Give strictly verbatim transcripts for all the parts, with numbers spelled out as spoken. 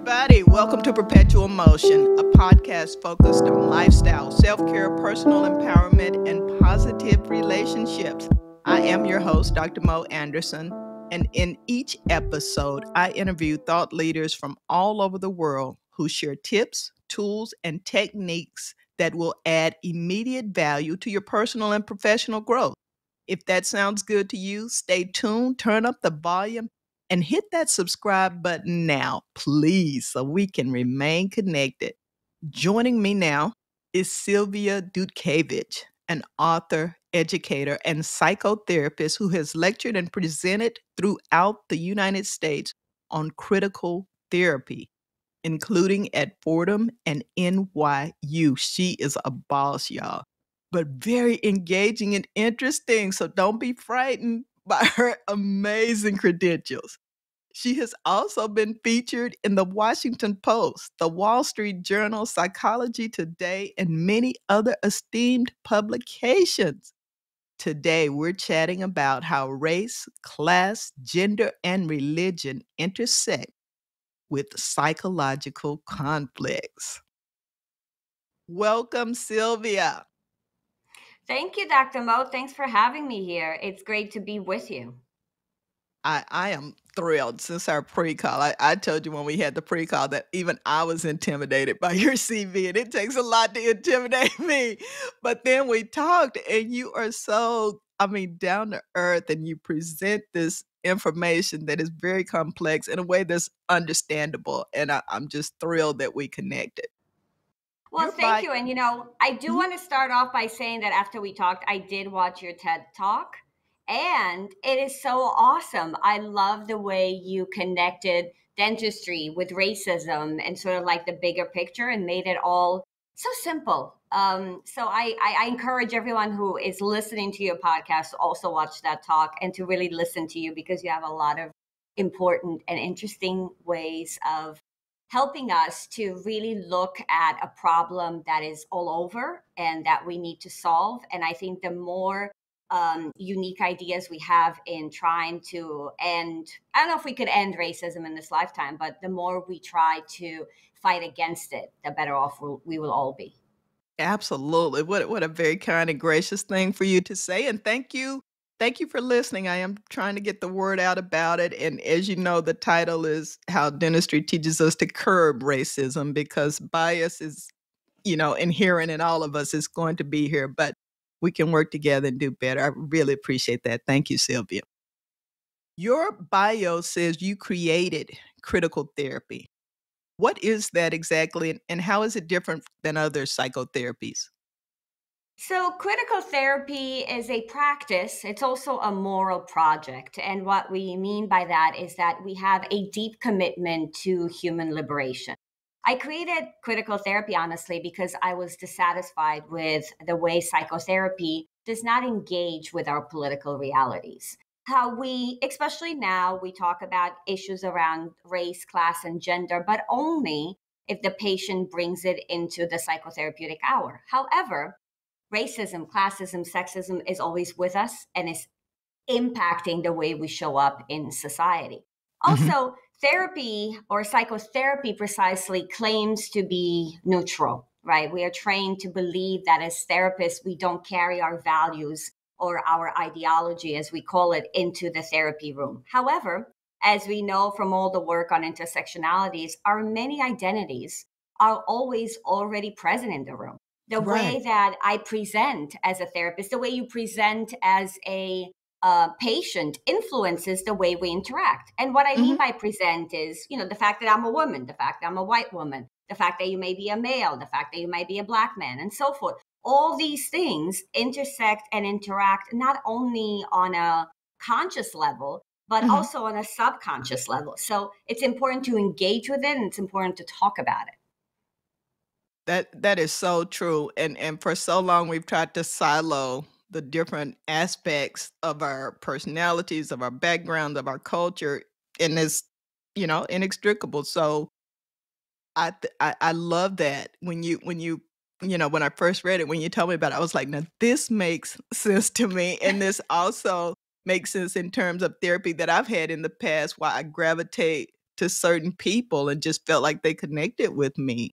everybody. Welcome to Perpetual Motion, a podcast focused on lifestyle, self-care, personal empowerment, and positive relationships. I am your host, Doctor Moe Anderson, and in each episode, I interview thought leaders from all over the world who share tips, tools, and techniques that will add immediate value to your personal and professional growth. If that sounds good to you, stay tuned, turn up the volume, and hit that subscribe button now, please, so we can remain connected. Joining me now is Silvia Dutchevici, an author, educator, and psychotherapist who has lectured and presented throughout the United States on critical therapy, including at Fordham and N Y U. She is a boss, y'all, but very engaging and interesting, so don't be frightened by her amazing credentials. She has also been featured in the Washington Post, the Wall Street Journal, Psychology Today, and many other esteemed publications. Today, we're chatting about how race, class, gender, and religion intersect with psychological conflicts. Welcome, Silvia. Thank you, Doctor Moe. Thanks for having me here. It's great to be with you. I, I am thrilled. Since our pre-call, I, I told you when we had the pre-call that even I was intimidated by your C V, and it takes a lot to intimidate me. But then we talked, and you are so, I mean, down to earth, and you present this information that is very complex in a way that's understandable. And I, I'm just thrilled that we connected. Well, You're thank by- you. And, you know, I do mm-hmm. want to start off by saying that after we talked, I did watch your TED Talk. And it is so awesome. I love the way you connected dentistry with racism and sort of like the bigger picture and made it all so simple. Um, so I, I, I encourage everyone who is listening to your podcast to also watch that talk and to really listen to you, because you have a lot of important and interesting ways of helping us to really look at a problem that is all over and that we need to solve. And I think the more um, unique ideas we have in trying to end, I don't know if we could end racism in this lifetime, but the more we try to fight against it, the better off we'll, we will all be. Absolutely. What, what a very kind and gracious thing for you to say. And thank you. Thank you for listening. I am trying to get the word out about it. And as you know, the title is How Dentistry Teaches Us to Curb Racism, because bias is, you know, inherent in all of us. It's going to be here, but we can work together and do better. I really appreciate that. Thank you, Silvia. Your bio says you created critical therapy. What is that exactly, and how is it different than other psychotherapies? So critical therapy is a practice. It's also a moral project. And what we mean by that is that we have a deep commitment to human liberation. I created critical therapy, honestly, because I was dissatisfied with the way psychotherapy does not engage with our political realities. How we, especially now, we talk about issues around race, class, and gender, but only if the patient brings it into the psychotherapeutic hour. However, racism, classism, sexism is always with us and is impacting the way we show up in society. Also, mm-hmm. therapy or psychotherapy precisely claims to be neutral, right? We are trained to believe that as therapists, we don't carry our values or our ideology, as we call it, into the therapy room. However, as we know from all the work on intersectionalities, our many identities are always already present in the room. The right. way that I present as a therapist, the way you present as a uh, patient influences the way we interact. And what I mm-hmm. mean by present is, you know, the fact that I'm a woman, the fact that I'm a white woman, the fact that you may be a male, the fact that you may be a black man, and so forth. All these things intersect and interact not only on a conscious level, but mm-hmm. also on a subconscious level. So it's important to engage with it, and it's important to talk about it. That that is so true. And and for so long, we've tried to silo the different aspects of our personalities, of our background, of our culture, and it's, you know, inextricable. So I, th- I I love that when you when you you know when I first read it, when you told me about it, I was like, now this makes sense to me, and this also makes sense in terms of therapy that I've had in the past. Why I gravitate to certain people and just felt like they connected with me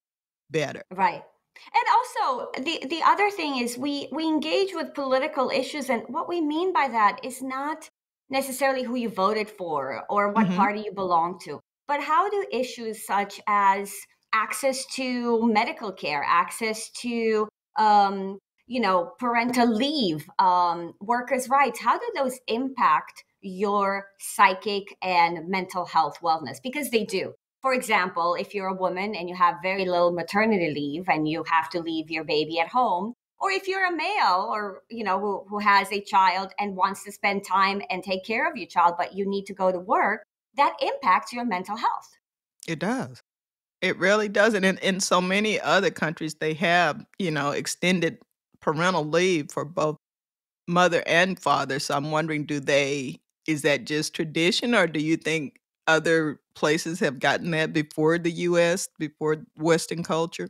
better. Right. And also, the, the other thing is we, we engage with political issues. And what we mean by that is not necessarily who you voted for or what mm-hmm. party you belong to, but how do issues such as access to medical care, access to, um, you know, parental leave, um, workers' rights, how do those impact your psychic and mental health wellness? Because they do. For example, if you're a woman and you have very little maternity leave and you have to leave your baby at home, or if you're a male or, you know, who, who has a child and wants to spend time and take care of your child, but you need to go to work, that impacts your mental health. It does. It really does. And in, in so many other countries, they have, you know, extended parental leave for both mother and father. So I'm wondering, do they, is that just tradition, or do you think other places have gotten that before the U S, before Western culture?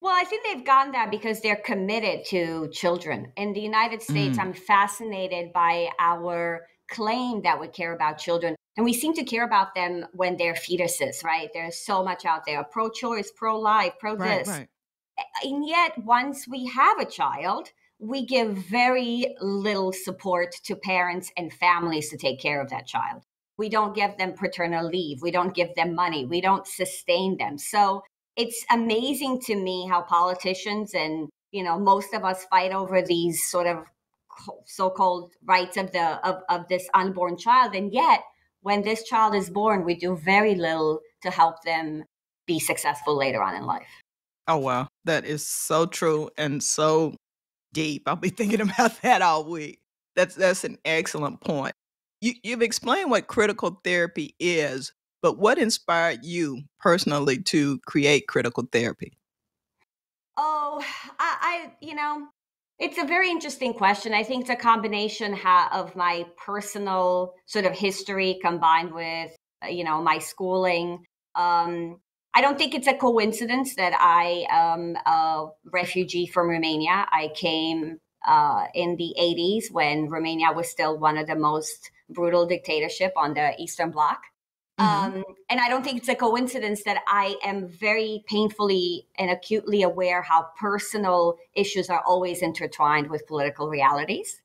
Well, I think they've gotten that because they're committed to children. In the United States, mm. I'm fascinated by our claim that we care about children. And we seem to care about them when they're fetuses, right? There's so much out there, pro-choice, pro-life, pro-this. Right, right. And yet, once we have a child, we give very little support to parents and families to take care of that child. We don't give them paternal leave. We don't give them money. We don't sustain them. So it's amazing to me how politicians and, you know, most of us fight over these sort of so-called rights of the of, of this unborn child. And yet, when this child is born, we do very little to help them be successful later on in life. Oh, wow. That is so true and so deep. I'll be thinking about that all week. That's, that's an excellent point. You, you've explained what critical therapy is, but what inspired you personally to create critical therapy? Oh, I, I you know, it's a very interesting question. I think it's a combination of my personal sort of history combined with, you know, my schooling. Um, I don't think it's a coincidence that I am a refugee from Romania. I came uh, in the eighties when Romania was still one of the most brutal dictatorship on the Eastern Bloc. Mm-hmm. Um, and I don't think it's a coincidence that I am very painfully and acutely aware how personal issues are always intertwined with political realities.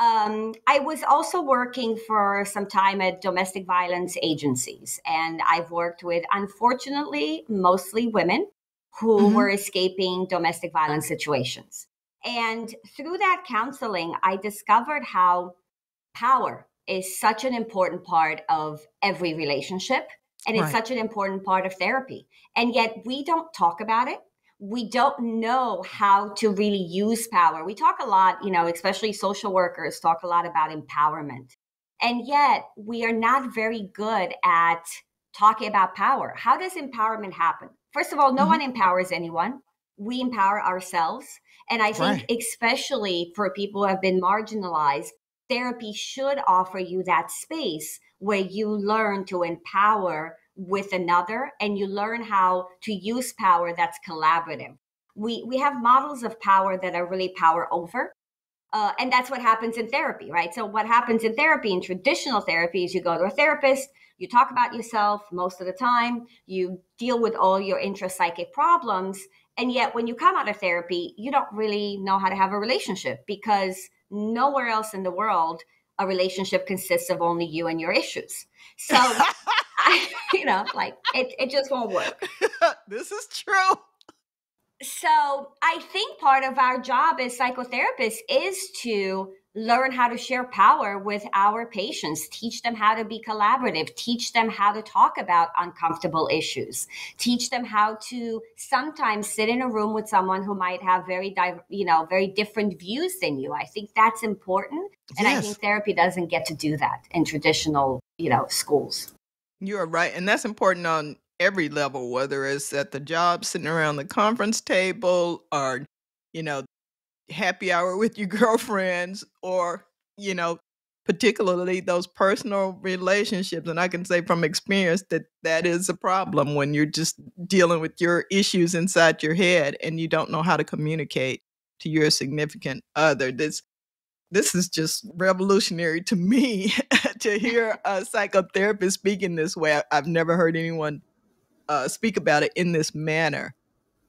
Um, I was also working for some time at domestic violence agencies, and I've worked with, unfortunately, mostly women who mm-hmm. were escaping domestic violence situations. And through that counseling, I discovered how power is such an important part of every relationship. And it's right. such an important part of therapy. And yet we don't talk about it. We don't know how to really use power. We talk a lot, you know, especially social workers talk a lot about empowerment. And yet we are not very good at talking about power. How does empowerment happen? First of all, no mm-hmm. one empowers anyone. We empower ourselves. And I think right. especially for people who have been marginalized, therapy should offer you that space where you learn to empower with another and you learn how to use power that's collaborative. We we have models of power that are really power over, uh, and that's what happens in therapy, right? So what happens in therapy, in traditional therapy, is you go to a therapist, you talk about yourself most of the time, you deal with all your intrapsychic problems, and yet when you come out of therapy, you don't really know how to have a relationship because nowhere else in the world, a relationship consists of only you and your issues. So, I, you know, like it, it just won't work. This is true. So I think part of our job as psychotherapists is to learn how to share power with our patients, teach them how to be collaborative, teach them how to talk about uncomfortable issues, teach them how to sometimes sit in a room with someone who might have very, you know, very different views than you. I think that's important. And yes. I think therapy doesn't get to do that in traditional, you know, schools. You're right. And that's important on every level, whether it's at the job, sitting around the conference table or, you know, happy hour with your girlfriends or, you know, particularly those personal relationships. And I can say from experience that that is a problem when you're just dealing with your issues inside your head and you don't know how to communicate to your significant other. This this is just revolutionary to me to hear a psychotherapist speaking this way. I, I've never heard anyone uh, speak about it in this manner.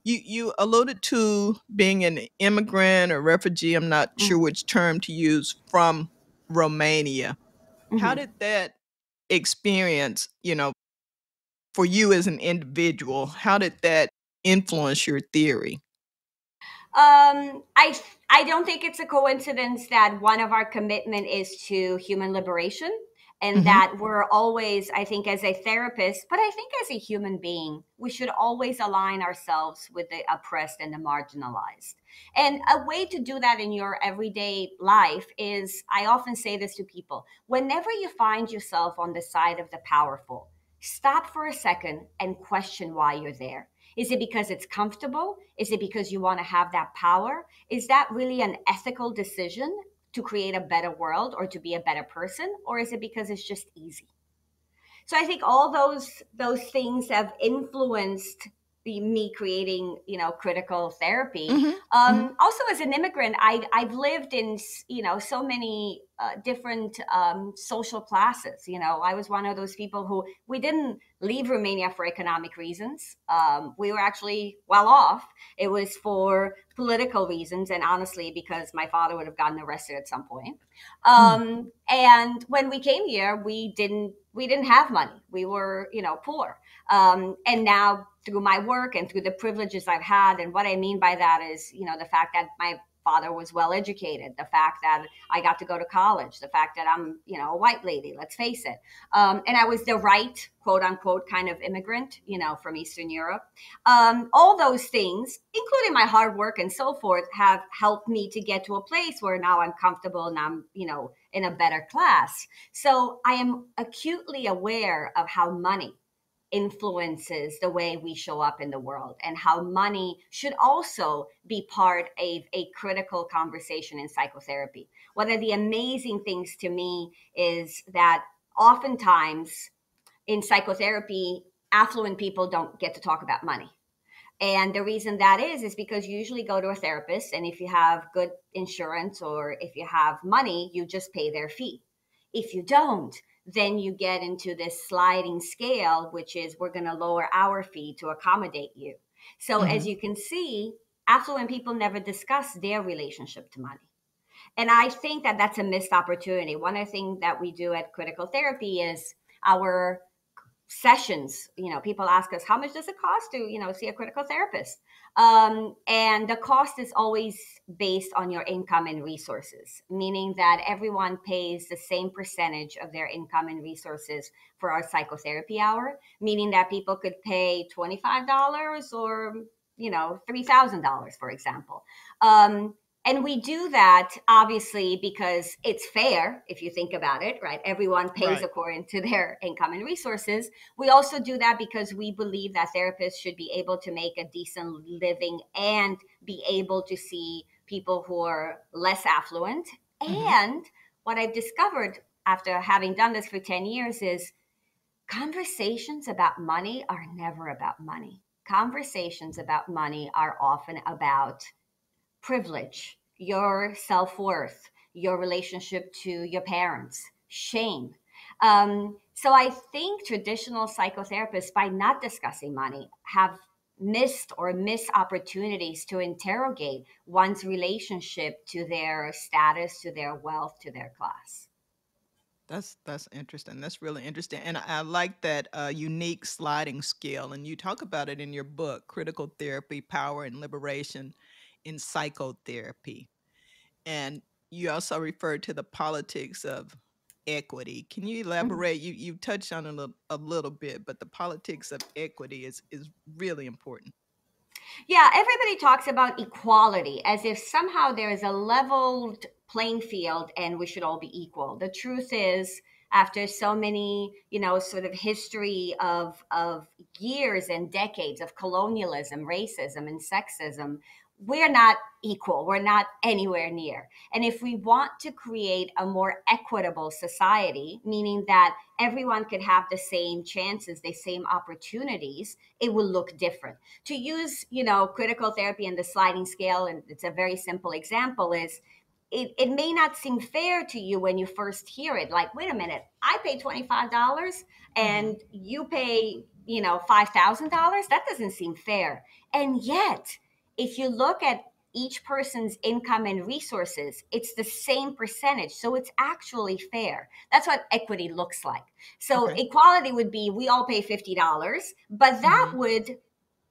You, you alluded to being an immigrant or refugee, I'm not mm-hmm. sure which term to use, from Romania. Mm-hmm. How did that experience, you know, for you as an individual, how did that influence your theory? Um, I, I don't think it's a coincidence that one of our commitment is to human liberation. And mm-hmm. that we're always, I think as a therapist, but I think as a human being, we should always align ourselves with the oppressed and the marginalized. And a way to do that in your everyday life is, I often say this to people, whenever you find yourself on the side of the powerful, stop for a second and question why you're there. Is it because it's comfortable? Is it because you want to have that power? Is that really an ethical decision to create a better world or to be a better person? Or is it because it's just easy? So I think all those those things have influenced the, me creating, you know, critical therapy. Mm-hmm. Um, mm-hmm. Also, as an immigrant, I, I've lived in, you know, so many uh, different um, social classes. You know, I was one of those people who, we didn't leave Romania for economic reasons. Um, we were actually well off. It was for political reasons, and honestly, because my father would have gotten arrested at some point. Um, mm. And when we came here, we didn't we didn't have money. We were, you know, poor. Um, and now, through my work and through the privileges I've had, and what I mean by that is, you know, the fact that my father was well educated, the fact that I got to go to college, the fact that I'm, you know, a white lady, let's face it. Um, and I was the right, quote unquote, kind of immigrant, you know, from Eastern Europe. Um, all those things, including my hard work and so forth, have helped me to get to a place where now I'm comfortable and I'm, you know, in a better class. So I am acutely aware of how money influences the way we show up in the world, and how money should also be part of a critical conversation in psychotherapy. One of the amazing things to me is that oftentimes in psychotherapy, affluent people don't get to talk about money. And the reason that is, is because you usually go to a therapist, and if you have good insurance or if you have money, you just pay their fee. If you don't, then you get into this sliding scale, which is, we're going to lower our fee to accommodate you. So mm-hmm. as you can see, affluent people never discuss their relationship to money. And I think that that's a missed opportunity. One of the things that we do at Critical Therapy is our sessions, you know, people ask us, how much does it cost to, you know, see a critical therapist? Um, and the cost is always based on your income and resources, meaning that everyone pays the same percentage of their income and resources for our psychotherapy hour, meaning that people could pay twenty-five dollars or, you know, three thousand dollars, for example. Um, And we do that, obviously, because it's fair, if you think about it, right? Everyone pays right. according to their income and resources. We also do that because we believe that therapists should be able to make a decent living and be able to see people who are less affluent. Mm-hmm. And what I've discovered after having done this for ten years is, conversations about money are never about money. Conversations about money are often about privilege, your self-worth, your relationship to your parents, shame. Um, so I think traditional psychotherapists, by not discussing money, have missed or miss opportunities to interrogate one's relationship to their status, to their wealth, to their class. That's that's interesting. That's really interesting. And I, I like that uh, unique sliding scale. And you talk about it in your book, Critical Therapy, Power and Liberation in Psychotherapy. And you also referred to the politics of equity. Can you elaborate? You you touched on it a little, a little bit, but the politics of equity is, is really important. Yeah, everybody talks about equality as if somehow there is a leveled playing field and we should all be equal. The truth is, after so many, you know, sort of history of, of years and decades of colonialism, racism, and sexism, we're not equal. We're not anywhere near. And if we want to create a more equitable society, meaning that everyone could have the same chances, the same opportunities, it will look different. To use, you know, critical therapy and the sliding scale, and it's a very simple example, is it, it may not seem fair to you when you first hear it. Like, wait a minute, I pay twenty-five dollars and you pay, you know, five thousand dollars. That doesn't seem fair. And yet, if you look at each person's income and resources, it's the same percentage. So it's actually fair. That's what equity looks like. So okay. Equality would be, we all pay fifty dollars, but that mm-hmm. would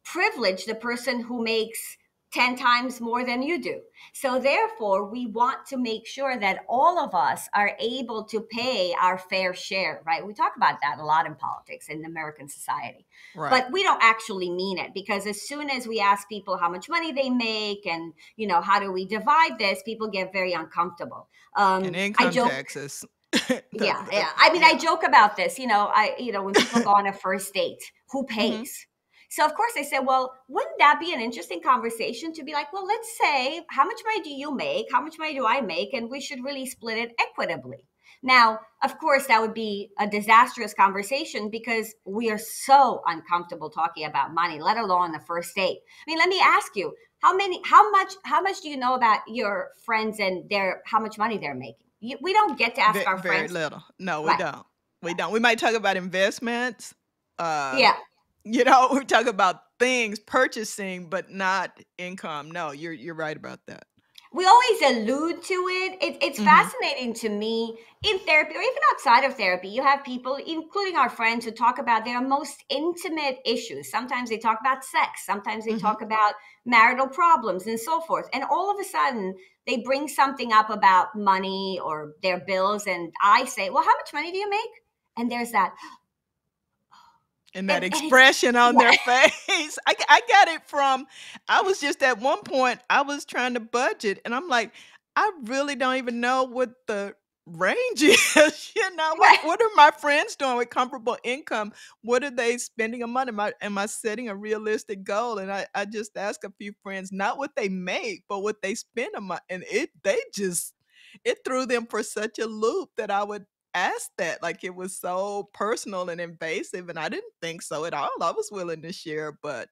privilege the person who makes ten times more than you do. So therefore, we want to make sure that all of us are able to pay our fair share, right? We talk about that a lot in politics, in American society, right. But we don't actually mean it, because as soon as we ask people how much money they make and, you know, how do we divide this, people get very uncomfortable. Um, and income I joke- taxes. the, yeah, the, yeah. I mean, yeah. I joke about this, you know, I, you know, when people go on a first date, who pays? Mm-hmm. So of course I said, well, wouldn't that be an interesting conversation to be like, well, let's say, how much money do you make? How much money do I make? And we should really split it equitably. Now, of course, that would be a disastrous conversation, because we are so uncomfortable talking about money, let alone the first date. I mean, let me ask you, how many, how much, how much do you know about your friends and their, how much money they're making? You, we don't get to ask very, our friends. Very little. No, we right. don't. We don't. We might talk about investments. Uh, yeah. You know, we talk about things, purchasing, but not income. No, you're you're right about that. We always allude to it. it it's mm-hmm. fascinating to me in therapy, or even outside of therapy. You have people, including our friends, who talk about their most intimate issues. Sometimes they talk about sex. Sometimes they mm-hmm. talk about marital problems and so forth. And all of a sudden, they bring something up about money or their bills. And I say, well, how much money do you make? And there's that... And that and, expression and, on yeah. their face. I, I got it from, I was just at one point, I was trying to budget and I'm like, I really don't even know what the range is. You know, right. what, what are my friends doing with comparable income? What are they spending a month? Am I, am I setting a realistic goal? And I, I just asked a few friends, not what they make, but what they spend a month. And it, they just, it threw them for such a loop that I would asked that, like it was so personal and invasive, and I didn't think so at all. I was willing to share, but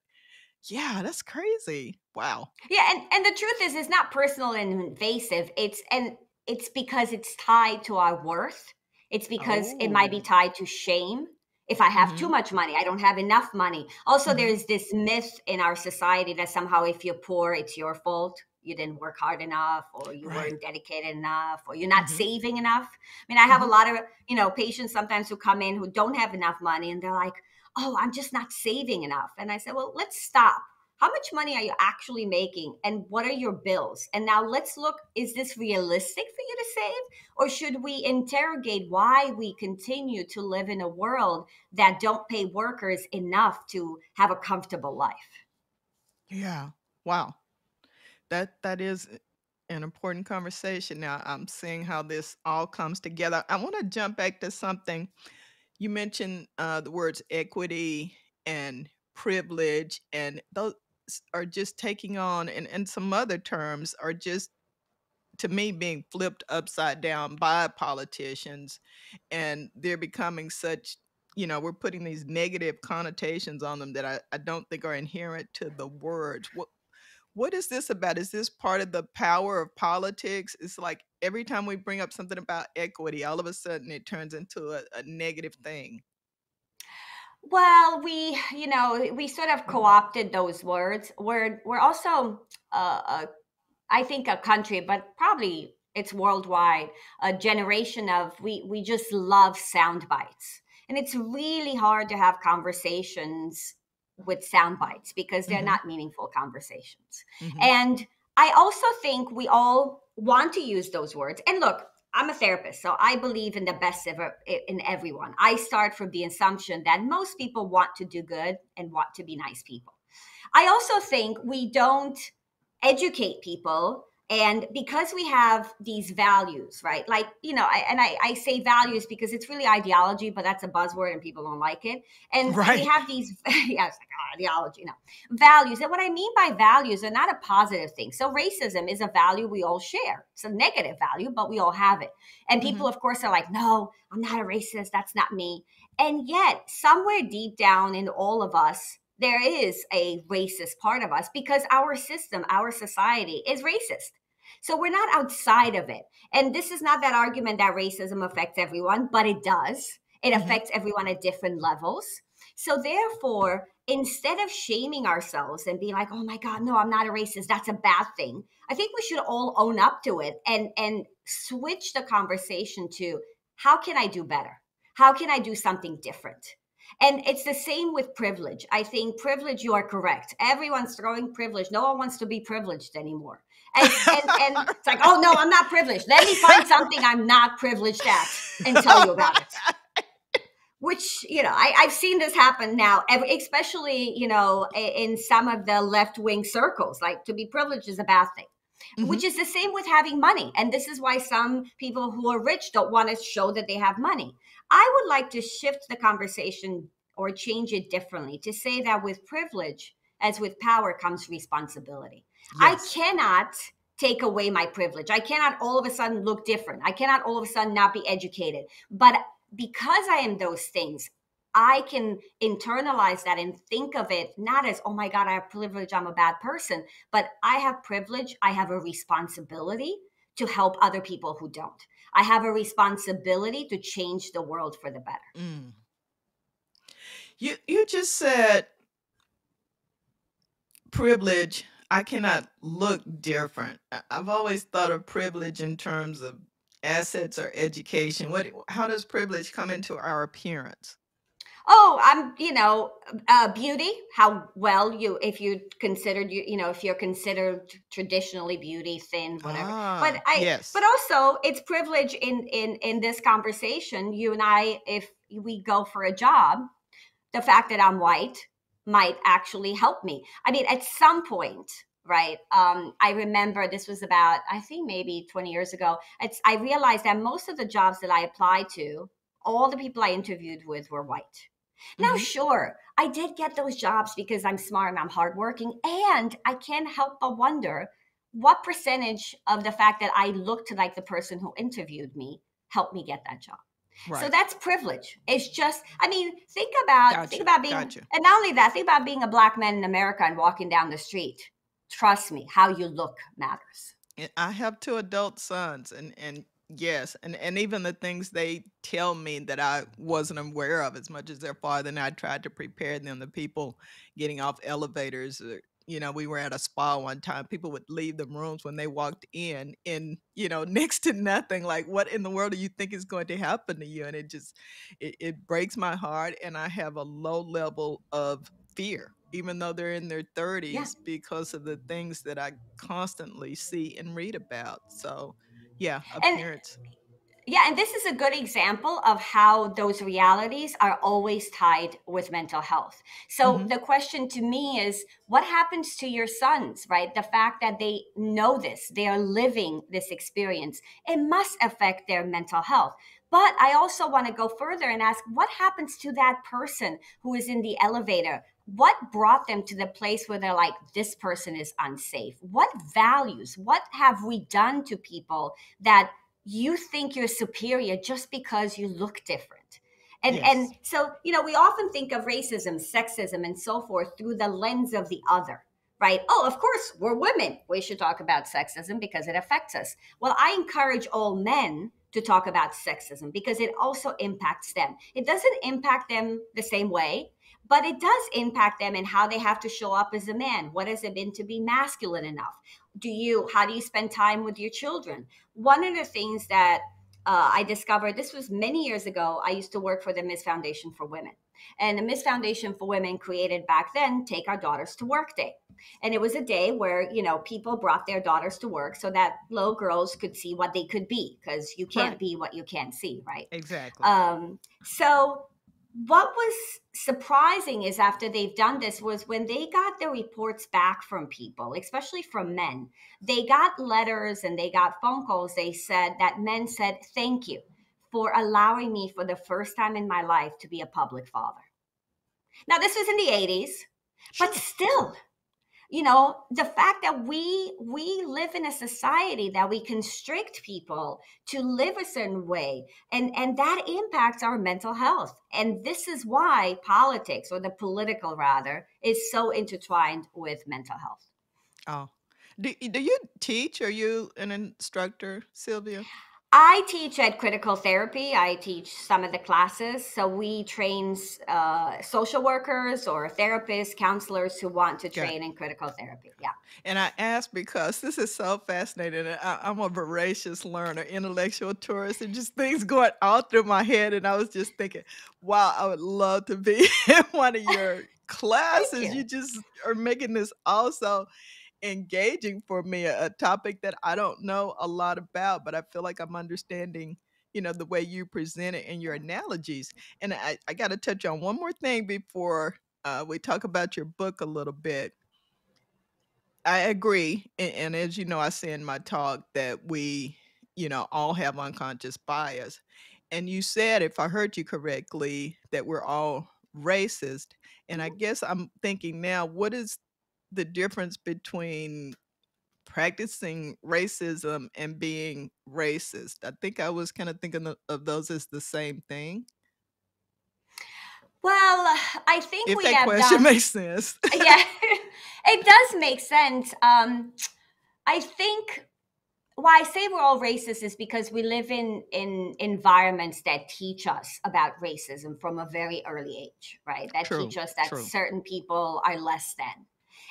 yeah, that's crazy. Wow. Yeah, and and the truth is, it's not personal and invasive. It's and it's because it's tied to our worth. It's because oh. it might be tied to shame. If I have mm-hmm. too much money, I don't have enough money. Also, mm-hmm. there's this myth in our society that somehow if you're poor, it's your fault. You didn't work hard enough, or you right. weren't dedicated enough, or you're not mm-hmm. saving enough. I mean, I have mm-hmm. a lot of, you know, patients sometimes who come in who don't have enough money and they're like, oh, I'm just not saving enough. And I said, well, let's stop. How much money are you actually making? And what are your bills? And now let's look, is this realistic for you to save? Or should we interrogate why we continue to live in a world that don't pay workers enough to have a comfortable life? Yeah. Wow. That that is an important conversation. Now I'm seeing how this all comes together. I want to jump back to something. You mentioned uh, the words equity and privilege, and those are just taking on, and, and some other terms are just, to me, being flipped upside down by politicians, and they're becoming such, you know, we're putting these negative connotations on them that I, I don't think are inherent to the words. What, What is this about? Is this part of the power of politics? It's like every time we bring up something about equity, all of a sudden it turns into a, a negative thing. Well, we, you know, we sort of co-opted those words. We're, we're also, uh, a, I think, a country, but probably it's worldwide, a generation of, we, we just love sound bites. And it's really hard to have conversations with sound bites, because they're mm-hmm. not meaningful conversations. Mm-hmm. And I also think we all want to use those words. And look, I'm a therapist, so I believe in the best ever in everyone. I start from the assumption that most people want to do good and want to be nice people. I also think we don't educate people. And because we have these values, right? Like, you know, I, and I, I say values because it's really ideology, but that's a buzzword and people don't like it. And right. we have these yeah, it's like, oh, ideology, no. values. And what I mean by values are not a positive thing. So racism is a value we all share. It's a negative value, but we all have it. And people, mm-hmm. of course, are like, no, I'm not a racist. That's not me. And yet somewhere deep down in all of us, there is a racist part of us, because our system, our society is racist. So we're not outside of it. And this is not that argument that racism affects everyone, but it does. It mm-hmm. affects everyone at different levels. So therefore, instead of shaming ourselves and being like, oh my God, no, I'm not a racist, that's a bad thing, I think we should all own up to it and, and switch the conversation to, how can I do better? How can I do something different? And it's the same with privilege. I think privilege, you are correct. Everyone's throwing privilege. No one wants to be privileged anymore. And, and, and it's like, oh no, I'm not privileged. Let me find something I'm not privileged at and tell you about it. Which, you know, I, I've seen this happen now, especially, you know, in some of the left-wing circles, like to be privileged is a bad thing, mm-hmm. which is the same with having money. And this is why some people who are rich don't want to show that they have money. I would like to shift the conversation or change it differently to say that with privilege, as with power, comes responsibility. Yes. I cannot take away my privilege. I cannot all of a sudden look different. I cannot all of a sudden not be educated. But because I am those things, I can internalize that and think of it not as, oh my God, I have privilege, I'm a bad person, but I have privilege, I have a responsibility to help other people who don't. I have a responsibility to change the world for the better. Mm. You, you just said privilege, I cannot look different. I've always thought of privilege in terms of assets or education. What, how does privilege come into our appearance? Oh, I'm, you know, uh, beauty, how well you, if you considered, you, you know, if you're considered traditionally beauty, thin, whatever. Ah, but I, yes. but also it's privilege in, in, in this conversation, you and I, if we go for a job, the fact that I'm white might actually help me. I mean, at some point, right? Um, I remember this was about, I think maybe twenty years ago, it's, I realized that most of the jobs that I applied to, all the people I interviewed with were white. Now, mm-hmm. sure, I did get those jobs because I'm smart and I'm hardworking, and I can't help but wonder what percentage of the fact that I looked like the person who interviewed me helped me get that job. Right. So that's privilege. It's just, I mean, think about, gotcha. think about being, gotcha. and not only that, think about being a black man in America and walking down the street. Trust me, how you look matters. I have two adult sons, and, and yes, and, and even the things they tell me that I wasn't aware of, as much as their father and I tried to prepare them, the people getting off elevators, or, you know, we were at a spa one time, people would leave the rooms when they walked in, in, you know, next to nothing, like what in the world do you think is going to happen to you? And it just, it, it breaks my heart. And I have a low level of fear, even though they're in their thirties, yeah. because of the things that I constantly see and read about. So yeah, appearance. And, yeah, and this is a good example of how those realities are always tied with mental health. So mm-hmm. the question to me is, what happens to your sons, right? The fact that they know this, they are living this experience, it must affect their mental health. But I also want to go further and ask, what happens to that person who is in the elevator? What brought them to the place where they're like, this person is unsafe? What values, what have we done to people that you think you're superior just because you look different? And, yes. and so, you know, we often think of racism, sexism, and so forth through the lens of the other, right? Oh, of course, we're women. We should talk about sexism because it affects us. Well, I encourage all men to talk about sexism because it also impacts them. It doesn't impact them the same way, but it does impact them in how they have to show up as a man. What has it been to be masculine enough? Do you, how do you spend time with your children? One of the things that uh, I discovered, this was many years ago, I used to work for the Miz Foundation for Women. And the Miz Foundation for Women created back then, Take Our Daughters to Work Day. And it was a day where, you know, people brought their daughters to work so that little girls could see what they could be, because you can't right. be what you can't see, right? Exactly. Um, so what was surprising is after they've done this was when they got the reports back from people, especially from men, they got letters and they got phone calls. They said that men said, thank you for allowing me for the first time in my life to be a public father. Now, this was in the eighties, but still, you know, the fact that we we live in a society that we constrict people to live a certain way, and, and that impacts our mental health. And this is why politics, or the political rather, is so intertwined with mental health. Oh, Do, do you teach? Are you an instructor, Silvia? I teach at Critical Therapy. I teach some of the classes. So we train uh, social workers or therapists, counselors who want to train in critical therapy. Yeah. And I ask because this is so fascinating. I, I'm a voracious learner, intellectual tourist, and just things going all through my head. And I was just thinking, wow, I would love to be in one of your classes. You. you just are making this also engaging for me, a topic that I don't know a lot about, but I feel like I'm understanding, you know, the way you present it and your analogies. And I, I got to touch on one more thing before uh, we talk about your book a little bit. I agree. And, and as you know, I say in my talk that we, you know, all have unconscious bias. And you said, if I heard you correctly, that we're all racist. And I guess I'm thinking now, what is the difference between practicing racism and being racist? I think I was kind of thinking of those as the same thing. Well, I think we have done. If that question makes sense. Yeah, it does make sense. Um, I think why I say we're all racist is because we live in, in environments that teach us about racism from a very early age, right? That true, teach us that true. certain people are less than.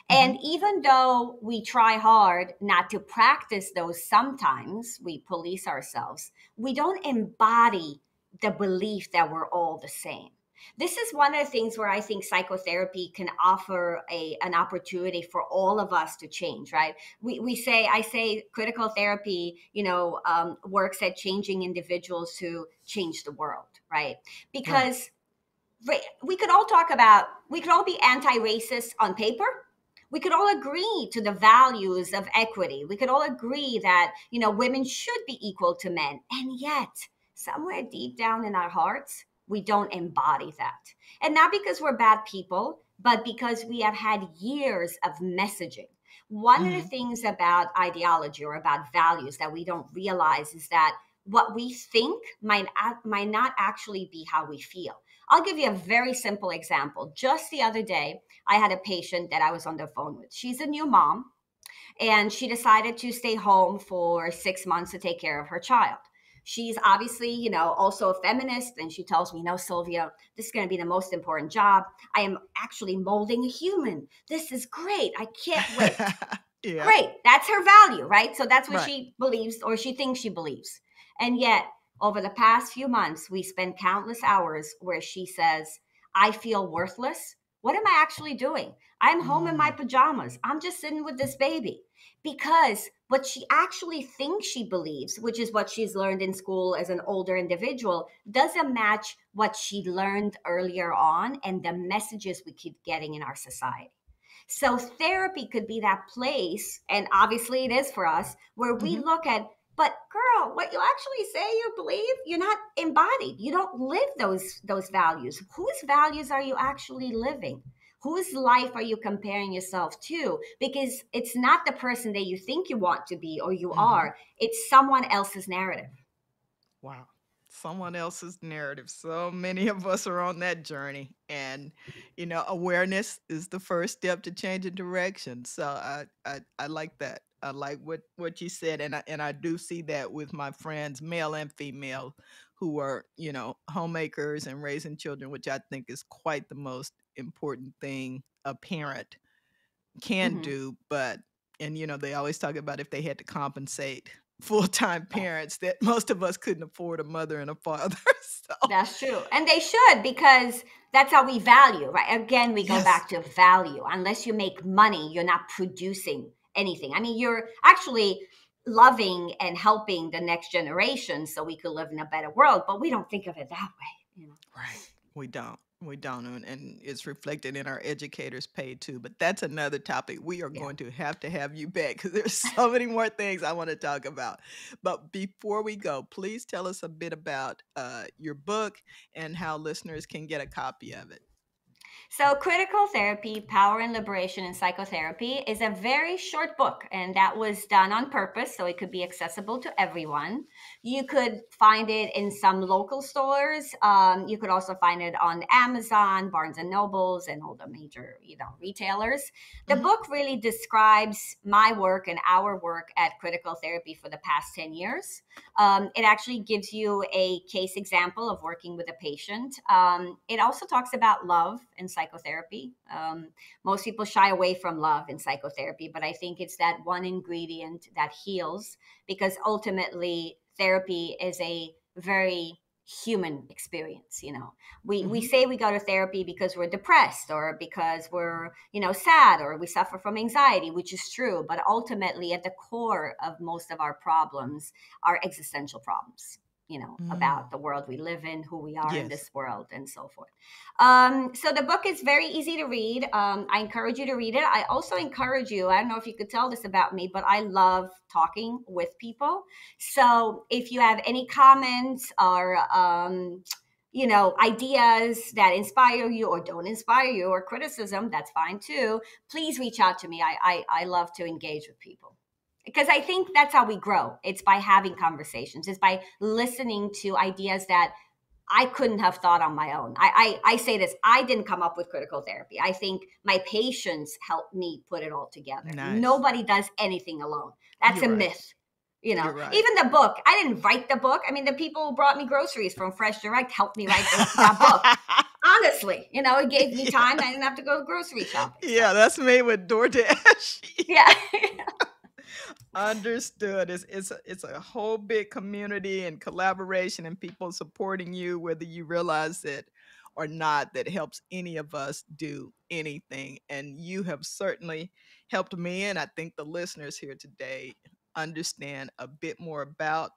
And even though we try hard not to practice those, sometimes we police ourselves, we don't embody the belief that we're all the same. This is one of the things where I think psychotherapy can offer a, an opportunity for all of us to change, right? We, we say, I say critical therapy, you know, um, works at changing individuals to change the world, right? Because right. we could all talk about, we could all be anti-racist on paper. We could all agree to the values of equity. We could all agree that, you know, women should be equal to men. And yet, somewhere deep down in our hearts, we don't embody that. And not because we're bad people, but because we have had years of messaging. One mm-hmm. of the things about ideology or about values that we don't realize is that what we think might, might not actually be how we feel. I'll give you a very simple example. Just the other day, I had a patient that I was on the phone with. She's a new mom, and she decided to stay home for six months to take care of her child. She's obviously, you know, also a feminist, and she tells me, no, Silvia, this is going to be the most important job. I am actually molding a human. This is great. I can't wait. yeah. Great. That's her value, right? So that's what right. she believes, or she thinks she believes. And yet, over the past few months, we spent countless hours where she says, I feel worthless. What am I actually doing? I'm home in my pajamas. I'm just sitting with this baby. Because what she actually thinks she believes, which is what she's learned in school as an older individual, doesn't match what she learned earlier on and the messages we keep getting in our society. So therapy could be that place, and obviously it is for us, where we mm-hmm. look at, but girl, what you actually say you believe, you're not embodied. You don't live those, those values. Whose values are you actually living? Whose life are you comparing yourself to? Because it's not the person that you think you want to be or you mm-hmm. are. It's someone else's narrative. Wow. Someone else's narrative. So many of us are on that journey. And, you know, awareness is the first step to changing direction. So I, I, I like that. I like what, what you said. And I, and I do see that with my friends, male and female, who are, you know, homemakers and raising children, which I think is quite the most important thing a parent can mm-hmm. do. But, and, you know, they always talk about if they had to compensate full-time parents, that most of us couldn't afford a mother and a father. So. That's true. And they should, because that's how we value, right? Again, we go yes. back to value. Unless you make money, you're not producing anything. I mean, you're actually loving and helping the next generation so we could live in a better world, but we don't think of it that way. You know? Right. We don't. We don't. And, and it's reflected in our educators' pay too, but that's another topic. We are yeah. going to have to have you back because there's so many more things I want to talk about. But before we go, please tell us a bit about uh, your book and how listeners can get a copy of it. So Critical Therapy, Power and Liberation in Psychotherapy is a very short book, and that was done on purpose so it could be accessible to everyone. You could find it in some local stores. Um, you could also find it on Amazon, Barnes and Nobles, and all the major, you know, retailers. The mm-hmm. book really describes my work and our work at Critical Therapy for the past ten years. Um, it actually gives you a case example of working with a patient. Um, it also talks about love and psychotherapy. Um, most people shy away from love in psychotherapy, but I think it's that one ingredient that heals, because ultimately therapy is a very human experience. You know, we, mm-hmm. we say we go to therapy because we're depressed or because we're, you know, sad or we suffer from anxiety, which is true. But ultimately at the core of most of our problems are existential problems, you know, mm. about the world we live in, who we are yes. in this world, and so forth. Um, so the book is very easy to read. Um, I encourage you to read it. I also encourage you, I don't know if you could tell this about me, but I love talking with people. So if you have any comments or, um, you know, ideas that inspire you or don't inspire you, or criticism, that's fine too. Please reach out to me. I, I, I love to engage with people, because I think that's how we grow. It's by having conversations. It's by listening to ideas that I couldn't have thought on my own. I, I, I say this, I didn't come up with Critical Therapy. I think my patients helped me put it all together. Nice. Nobody does anything alone. That's You're a right. myth. You know, right. even the book, I didn't write the book. I mean, the people who brought me groceries from Fresh Direct helped me write this, that book. Honestly, you know, it gave me time. Yeah. I didn't have to go grocery shopping. Yeah, so. That's made with DoorDash. Yeah. Understood. It's it's it's a whole big community and collaboration and people supporting you, whether you realize it or not, that helps any of us do anything. And you have certainly helped me, and I think the listeners here today, understand a bit more about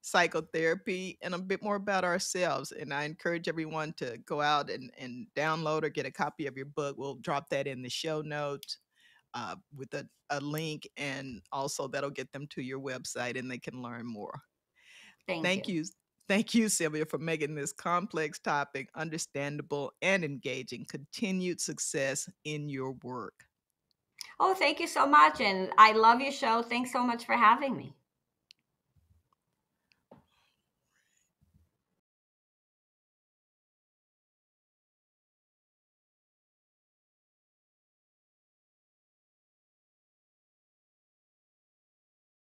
psychotherapy and a bit more about ourselves. And I encourage everyone to go out and, and download or get a copy of your book. We'll drop that in the show notes. Uh, with a, a link, and also that'll get them to your website and they can learn more. Thank, Thank you. you. Thank you, Silvia, for making this complex topic understandable and engaging. Continued success in your work. Oh, thank you so much. And I love your show. Thanks so much for having me.